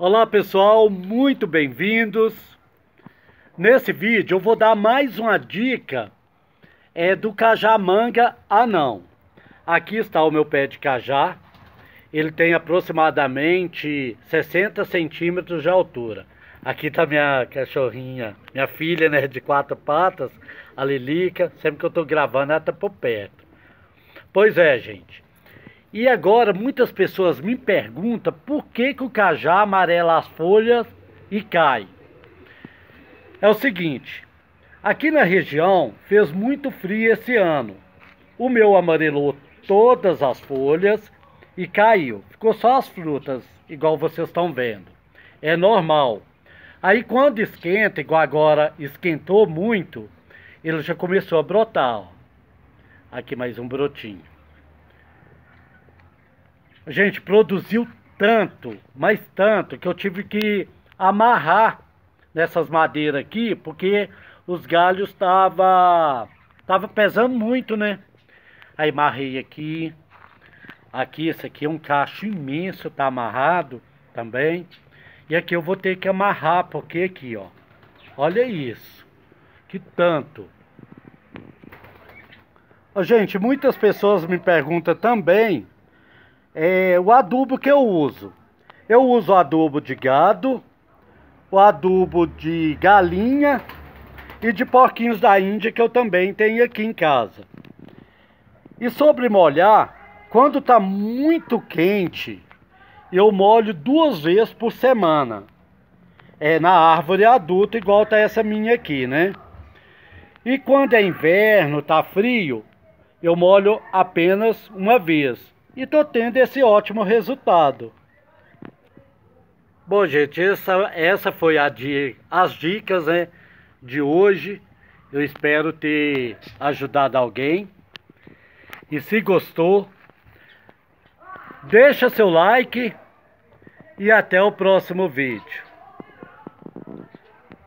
Olá pessoal, muito bem-vindos. Nesse vídeo eu vou dar mais uma dica do cajá manga anão. Aqui está o meu pé de cajá. Ele tem aproximadamente 60 centímetros de altura. Aqui está minha cachorrinha, minha filha, né, de quatro patas, a Lilica. Sempre que eu estou gravando ela está por perto. Pois é, gente. E agora muitas pessoas me perguntam por que o cajá amarela as folhas e cai. É o seguinte, aqui na região fez muito frio esse ano. O meu amarelou todas as folhas e caiu. Ficou só as frutas, igual vocês estão vendo. É normal. Aí quando esquenta, igual agora esquentou muito, ele já começou a brotar. Ó. Aqui mais um brotinho. Gente, produziu tanto, mas tanto, que eu tive que amarrar nessas madeiras aqui, porque os galhos tava pesando muito, né? Aí amarrei aqui. Aqui, esse aqui é um cacho imenso, tá amarrado também. E aqui eu vou ter que amarrar, porque aqui, ó. Olha isso. Que tanto. Gente, muitas pessoas me perguntam também... o adubo que eu uso. Eu uso adubo de gado, o adubo de galinha e de porquinhos da Índia, que eu também tenho aqui em casa. E sobre molhar, quando tá muito quente, eu molho 2 vezes por semana. É na árvore adulta, igual tá essa minha aqui, né? E quando é inverno, tá frio, eu molho apenas 1 vez. E tô tendo esse ótimo resultado. Bom, gente, essa foi as dicas, né, de hoje. Eu espero ter ajudado alguém. E se gostou, deixa seu like. E até o próximo vídeo.